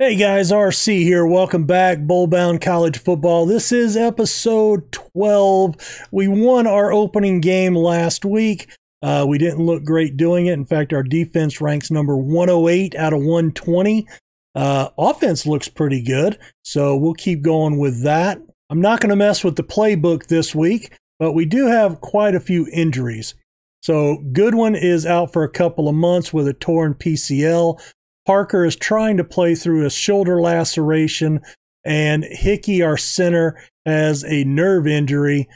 Hey guys, RC here. Welcome back, Bowl Bound College Football. This is episode 12. We won our opening game last week. We didn't look great doing it. In fact, our defense ranks number 108 out of 120. Offense looks pretty good, so we'll keep going with that. I'm not going to mess with the playbook this week, but we do have quite a few injuries. So Goodwin is out for a couple of months with a torn PCL. Parker is trying to play through a shoulder laceration, and Hickey, our center, has a nerve injury.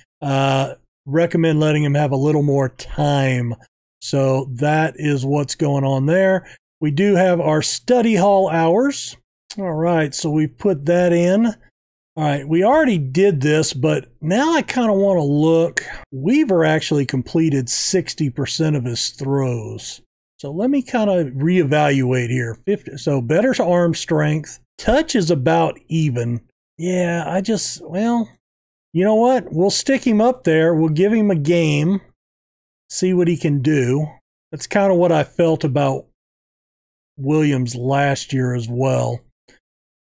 Recommend letting him have a little more time. So that is what's going on there. We do have our study hall hours. All right, so we put that in. All right, we already did this, but now I kind of want to look. Weaver actually completed 60% of his throws. So let me kind of reevaluate here. 50, so better arm strength. Touch is about even. Yeah, well, you know what? We'll stick him up there. We'll give him a game, see what he can do. That's kind of what I felt about Williams last year as well.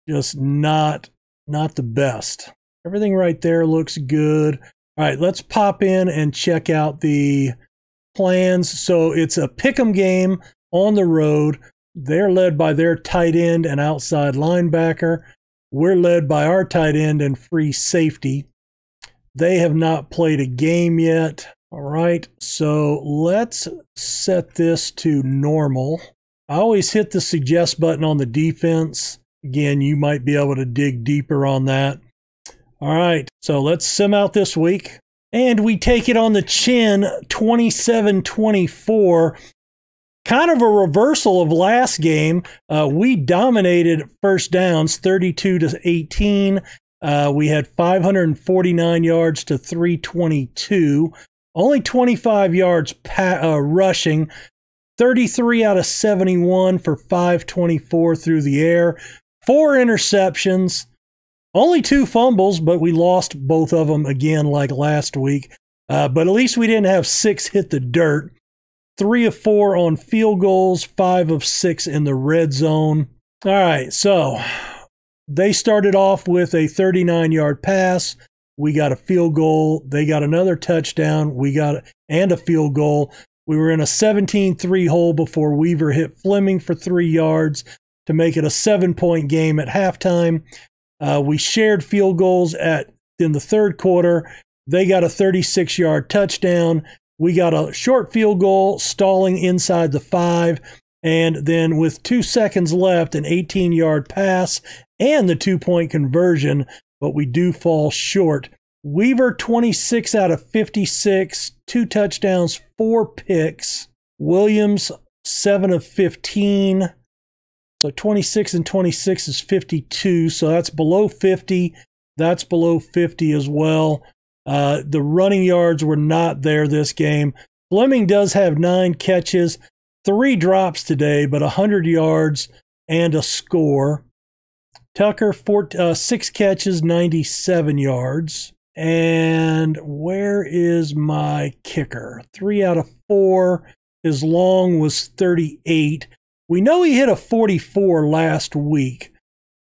Just not the best. Everything right there looks good. All right, let's pop in and check out the plans. So it's a pick'em game on the road. They're led by their tight end and outside linebacker. We're led by our tight end and free safety. They have not played a game yet. All right, so let's set this to normal. I always hit the suggest button on the defense. Again, you might be able to dig deeper on that. All right, so let's sim out this week. And we take it on the chin, 27-24. Kind of a reversal of last game. We dominated first downs, 32-18. We had 549 yards to 322. Only 25 yards rushing. 33 out of 71 for 524 through the air. 4 interceptions. Only 2 fumbles, but we lost both of them again like last week. But at least we didn't have 6 hit the dirt. 3 of 4 on field goals, 5 of 6 in the red zone. All right, so they started off with a 39-yard pass. We got a field goal. They got another touchdown. We got a field goal. We were in a 17-3 hole before Weaver hit Fleming for 3 yards to make it a 7-point game at halftime. We shared field goals in the third quarter. They got a 36-yard touchdown. We got a short field goal, stalling inside the 5. And then with 2 seconds left, an 18-yard pass and the 2-point conversion. But we do fall short. Weaver, 26 out of 56, 2 touchdowns, 4 picks. Williams, 7 of 15. So 26 and 26 is 52, so that's below 50. That's below 50 as well. The running yards were not there this game. Fleming does have 9 catches, 3 drops today, but 100 yards and a score. Tucker, 6 catches, 97 yards. And where is my kicker? 3 out of 4. His long was 38. We know he hit a 44 last week,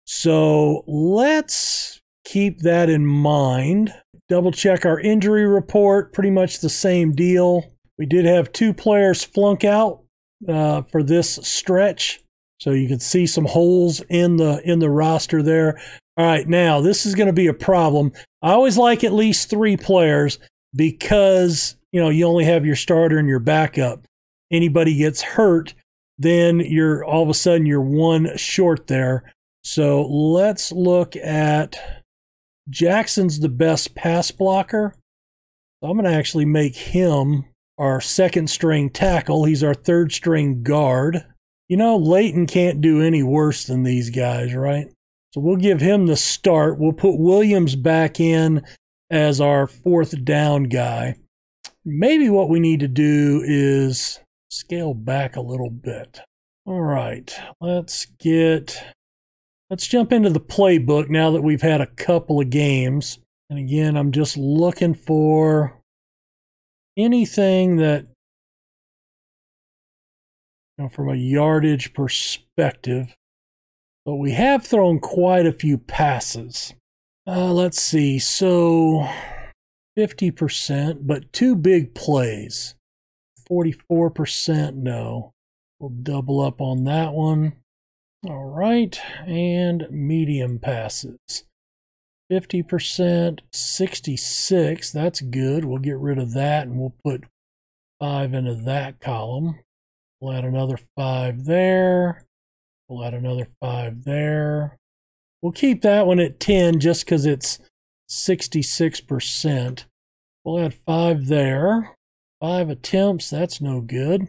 so let's keep that in mind. Double check our injury report, pretty much the same deal. We did have 2 players flunk out for this stretch, so you can see some holes in the roster there. All right, now this is going to be a problem. I always like at least 3 players because, you know, you only have your starter and your backup. Anybody gets hurt, then you're all of a sudden you're 1 short there. So let's look at Jackson's the best pass blocker. So I'm going to actually make him our second string tackle. He's our third string guard. You know, Layton can't do any worse than these guys, right? So we'll give him the start. We'll put Williams back in as our fourth down guy. Maybe what we need to do is scale back a little bit. All right, let's jump into the playbook now that we've had a couple of games. And again, I'm just looking for anything that, you know, from a yardage perspective. But we have thrown quite a few passes. Let's see, so 50%, but two big plays. 44%, no. We'll double up on that one. All right, and medium passes. 50%, 66, that's good. We'll get rid of that and we'll put 5 into that column. We'll add another 5 there. We'll add another 5 there. We'll keep that one at 10 just because it's 66%. We'll add 5 there. 5 attempts, that's no good.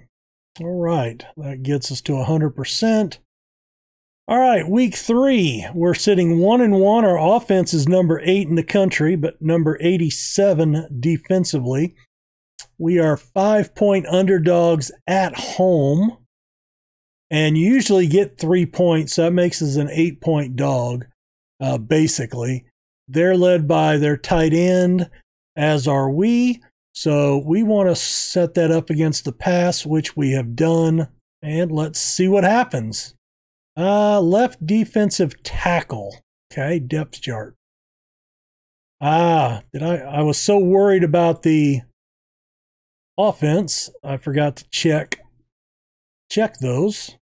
All right, that gets us to 100%. All right, week 3, we're sitting 1-1. Our offense is number 8 in the country, but number 87 defensively. We are 5-point underdogs at home and usually get 3 points. So that makes us an 8-point dog, basically. They're led by their tight end, as are we. So we want to set that up against the pass, which we have done, and let's see what happens. Left defensive tackle. Okay, depth chart. I was so worried about the offense, I forgot to check those.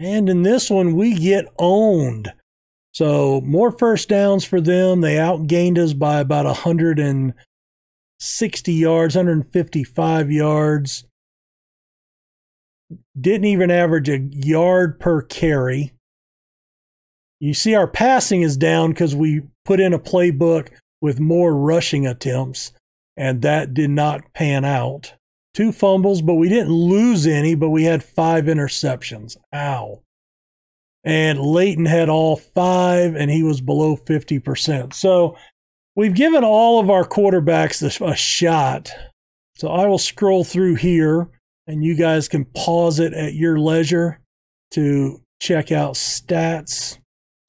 And in this one, we get owned. So more first downs for them. They outgained us by about 160 yards, 155 yards. Didn't even average a yard per carry. You see our passing is down because we put in a playbook with more rushing attempts, and that did not pan out. 2 fumbles, but we didn't lose any, but we had 5 interceptions. Ow. And Leighton had all 5, and he was below 50%. So we've given all of our quarterbacks a shot. So I will scroll through here, and you guys can pause it at your leisure to check out stats.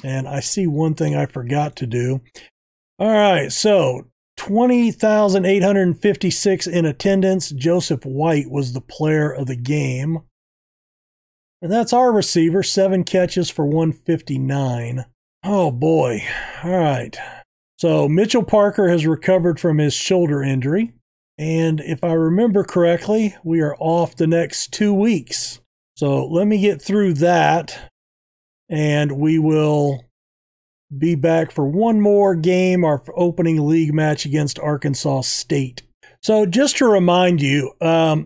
And I see one thing I forgot to do. All right, so 20,856 in attendance. Joseph White was the player of the game. And that's our receiver, 7 catches for 159. Oh, boy. All right. So Mitchell Parker has recovered from his shoulder injury. And if I remember correctly, we are off the next 2 weeks. So let me get through that, and we will be back for one more game, our opening league match against Arkansas State. So just to remind you, I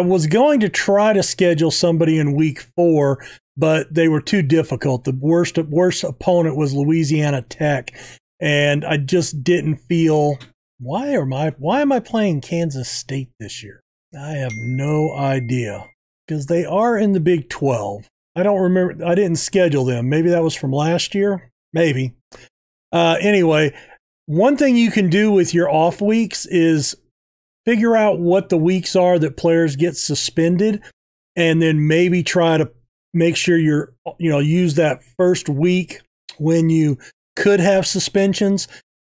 was going to try to schedule somebody in week 4, but they were too difficult. The worst opponent was Louisiana Tech, and I just didn't feel, why am I playing Kansas State this year? I have no idea, because they are in the Big 12. I don't remember. I didn't schedule them. Maybe that was from last year. Maybe. Anyway, one thing you can do with your off weeks is figure out what the weeks are that players get suspended, and then maybe try to make sure you're, use that first week when you could have suspensions.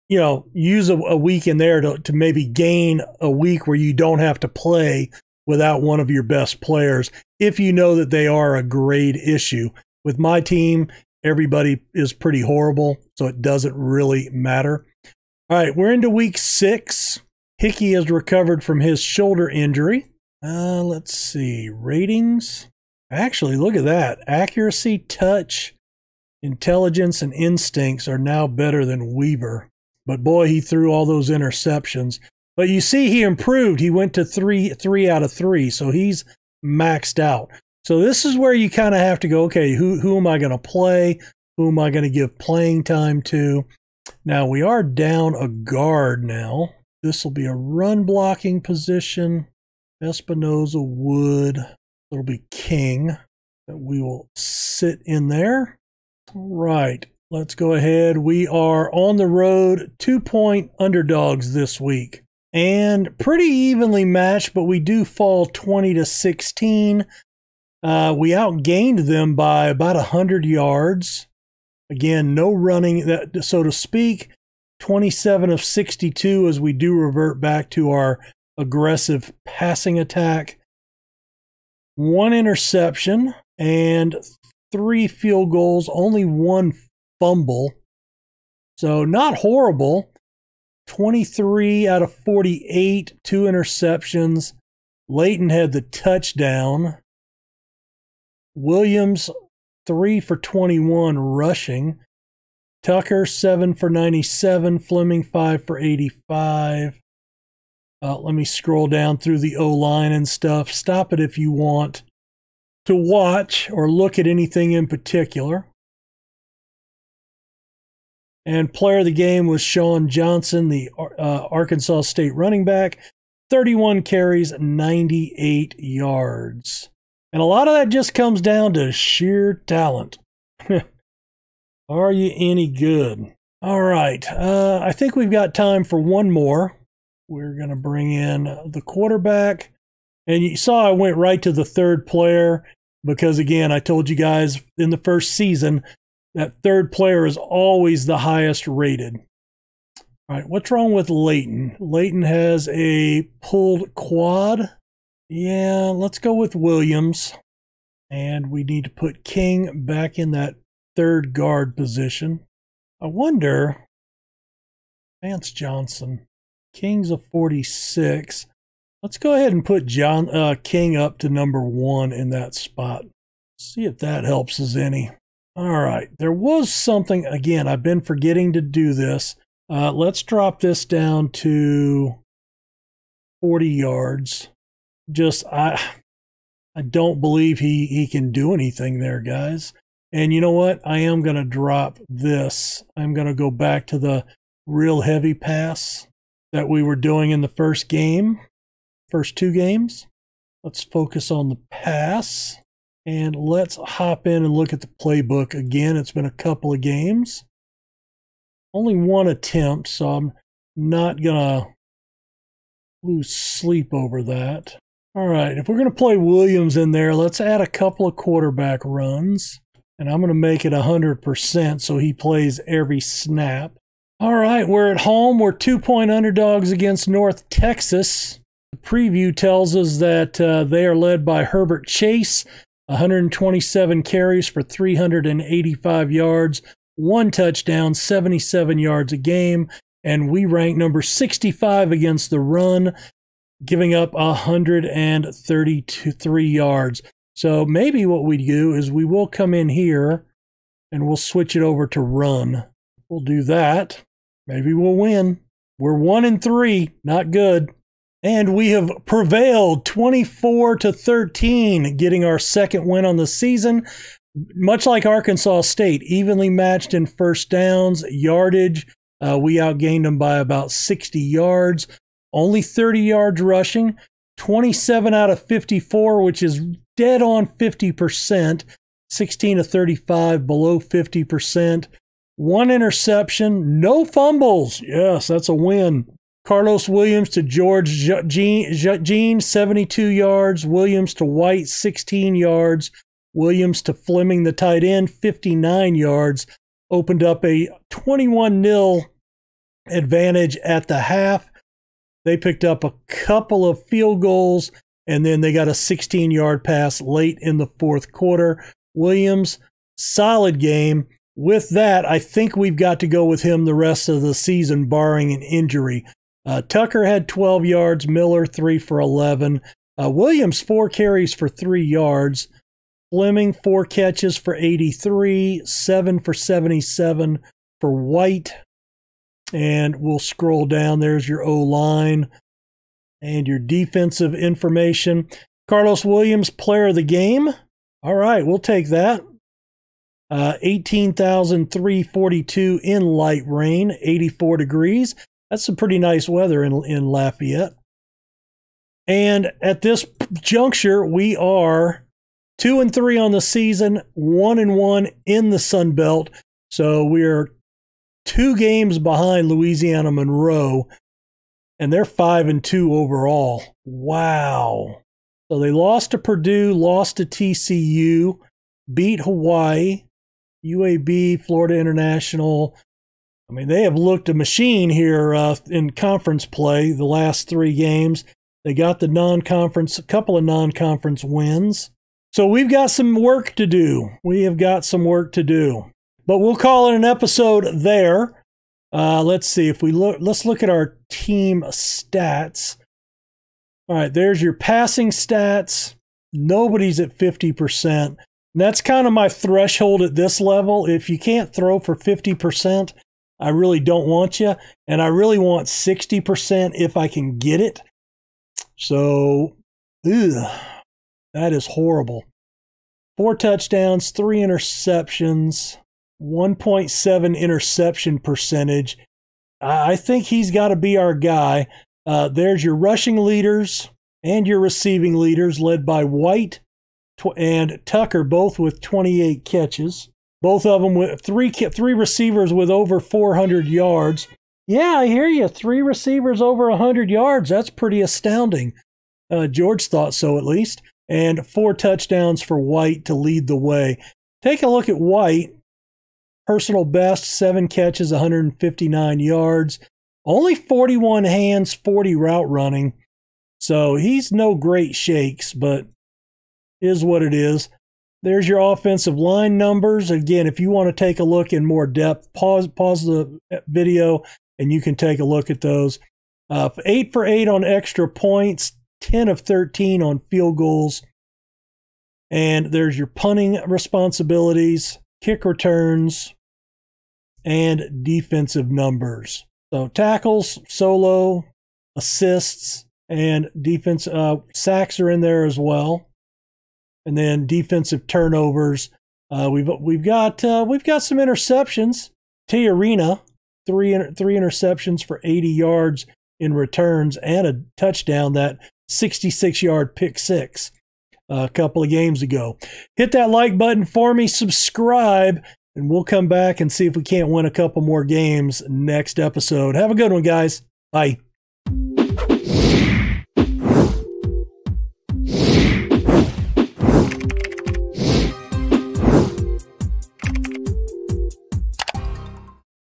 Use a week in there to maybe gain a week where you don't have to play without one of your best players if you know that they are a grade issue. With my team, everybody is pretty horrible, so it doesn't really matter. All right, we're into week 6. Hickey has recovered from his shoulder injury. Let's see, ratings. Actually, look at that. Accuracy, touch, intelligence, and instincts are now better than Weaver. But boy, he threw all those interceptions. But you see he improved. He went to 3 out of 3, so he's maxed out. So this is where you kind of have to go, okay, who am I going to play? Who am I going to give playing time to? Now, we are down a guard now. This will be a run-blocking position. Espinosa Wood. It'll be King that we will sit in there. All right, let's go ahead. We are on the road, 2-point underdogs this week. And pretty evenly matched, but we do fall 20-16. We outgained them by about 100 yards. Again, no running, so to speak. 27 of 62 as we do revert back to our aggressive passing attack. 1 interception and 3 field goals, only 1 fumble. So not horrible. 23 out of 48, 2 interceptions. Layton had the touchdown. Williams, 3 for 21 rushing. Tucker, 7 for 97. Fleming, 5 for 85. Let me scroll down through the O-line and stuff. Stop it if you want to watch or look at anything in particular. And player of the game was Sean Johnson, the Arkansas State running back. 31 carries, 98 yards. And a lot of that just comes down to sheer talent. Are you any good? All right. I think we've got time for one more. We're going to bring in the quarterback. And you saw I went right to the third player because, again, I told you guys in the first season that third player is always the highest rated. All right, what's wrong with Leighton? Leighton has a pulled quad. Yeah, let's go with Williams. And we need to put King back in that third guard position. I wonder, Vance Johnson. King's a 46. Let's go ahead and put King up to number 1 in that spot. See if that helps us any. All right. There was something, again, I've been forgetting to do this. Let's drop this down to 40 yards. Just, I don't believe he can do anything there, guys. And you know what? I am going to drop this. I'm going to go back to the real heavy pass that we were doing in the first game, first 2 games. Let's focus on the pass, and let's hop in and look at the playbook again. It's been a couple of games. Only 1 attempt, so I'm not going to lose sleep over that. All right, if we're going to play Williams in there, let's add a couple of quarterback runs, and I'm going to make it 100% so he plays every snap. All right, we're at home. We're 2-point underdogs against North Texas. The preview tells us that they are led by Herbert Chase, 127 carries for 385 yards, 1 touchdown, 77 yards a game, and we rank number 65 against the run, giving up 133 yards. So maybe what we do is we will come in here and we'll switch it over to run. We'll do that. Maybe we'll win. We're 1-3, not good. And we have prevailed 24-13, getting our 2nd win on the season. Much like Arkansas State, evenly matched in first downs, yardage. We outgained them by about 60 yards. Only 30 yards rushing. 27 out of 54, which is dead on 50%. 16 of 35, below 50%. 1 interception, no fumbles. Yes, that's a win. Carlos Williams to George Jean, 72 yards. Williams to White, 16 yards. Williams to Fleming, the tight end, 59 yards. Opened up a 21-0 advantage at the half. They picked up a couple of field goals, and then they got a 16-yard pass late in the 4th quarter. Williams, solid game. With that, I think we've got to go with him the rest of the season, barring an injury. Tucker had 12 yards. Miller, 3 for 11. Williams, 4 carries for 3 yards. Fleming, 4 catches for 83. 7 for 77 for White. And we'll scroll down. There's your O-line and your defensive information. Carlos Williams, player of the game. All right, we'll take that. 18,342 in light rain, 84 degrees. That's some pretty nice weather in Lafayette. And at this juncture, we are 2-3 on the season, 1-1 in the Sun Belt. So we're 2 games behind Louisiana Monroe, and they're 5-2 overall. Wow. So they lost to Purdue, lost to TCU, beat Hawaii. UAB, Florida International. I mean, they have looked a machine here in conference play the last 3 games. They got the non-conference, a couple of non-conference wins. So we've got some work to do. We have got some work to do. But we'll call it an episode there. Let's see if we look. Let's look at our team stats. All right, there's your passing stats. Nobody's at 50%. And that's kind of my threshold at this level. If you can't throw for 50%, I really don't want you. And I really want 60% if I can get it. So, ugh, that is horrible. 4 touchdowns, 3 interceptions, 1.7 interception percentage. I think he's got to be our guy. There's your rushing leaders and your receiving leaders, led by White and Tucker, both with 28 catches. Both of them with three receivers with over 400 yards. Yeah, I hear you. 3 receivers over 100 yards. That's pretty astounding. George thought so, at least. And 4 touchdowns for White to lead the way. Take a look at White. Personal best, 7 catches, 159 yards. Only 41 hands, 40 route running. So he's no great shakes, but is what it is. There's your offensive line numbers. Again, if you want to take a look in more depth, pause the video and you can take a look at those. 8 for 8 on extra points, 10 of 13 on field goals. And there's your punting responsibilities, kick returns, and defensive numbers. So tackles, solo, assists, and defense sacks are in there as well. And then defensive turnovers. We've got some interceptions. T'Arena, three interceptions for 80 yards in returns and a touchdown, that 66-yard pick six a couple of games ago. Hit that like button for me, subscribe, and we'll come back and see if we can't win a couple more games next episode. Have a good one, guys. Bye.